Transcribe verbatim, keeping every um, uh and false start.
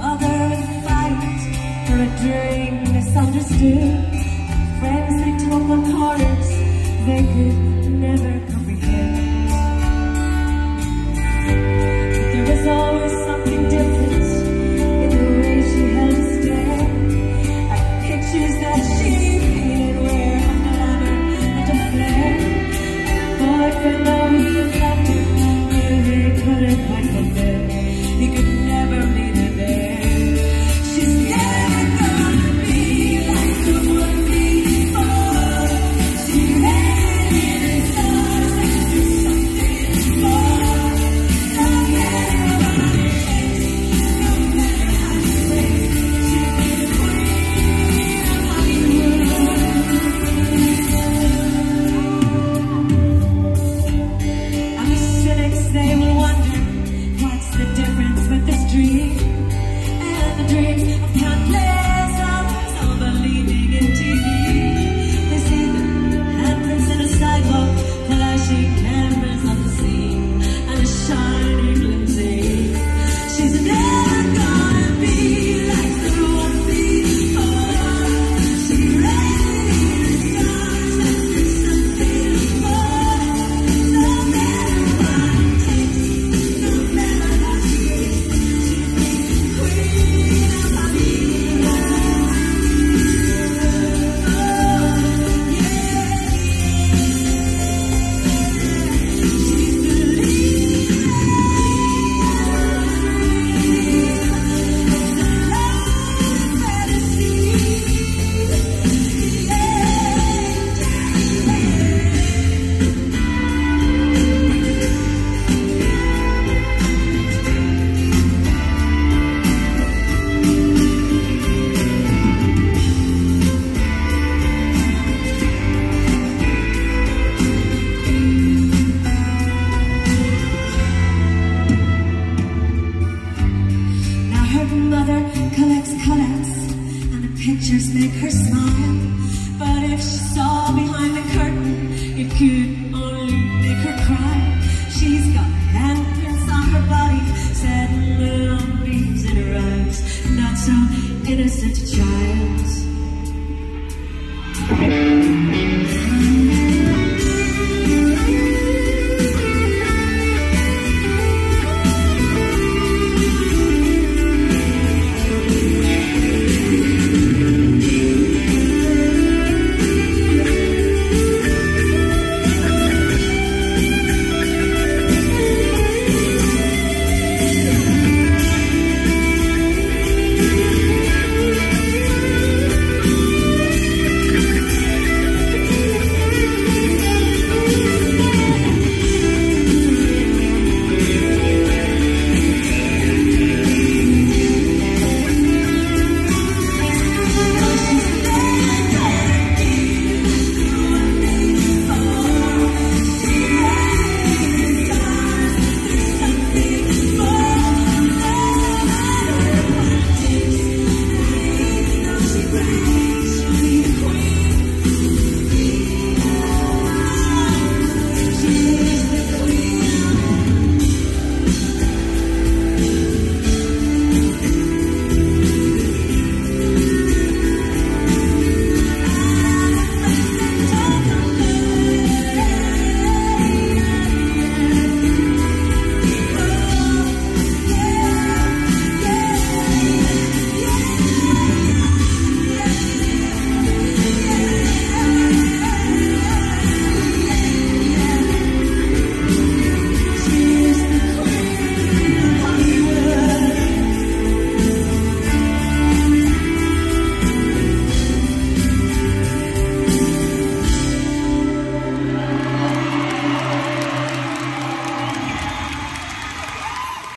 Others fight for a dream misunderstood. Friends, they told the parts they could never comprehend. But there was always something different in the way she held us down, like the pictures that she painted were a glamour and a flare. Boyfriend, though he loved her, knew he couldn't hide from them. He could never meet her there. Pictures make her smile, but if she saw behind the curtain, it could only make her cry. She's got handprints on her body, sad little beams in her eyes, not so innocent a child.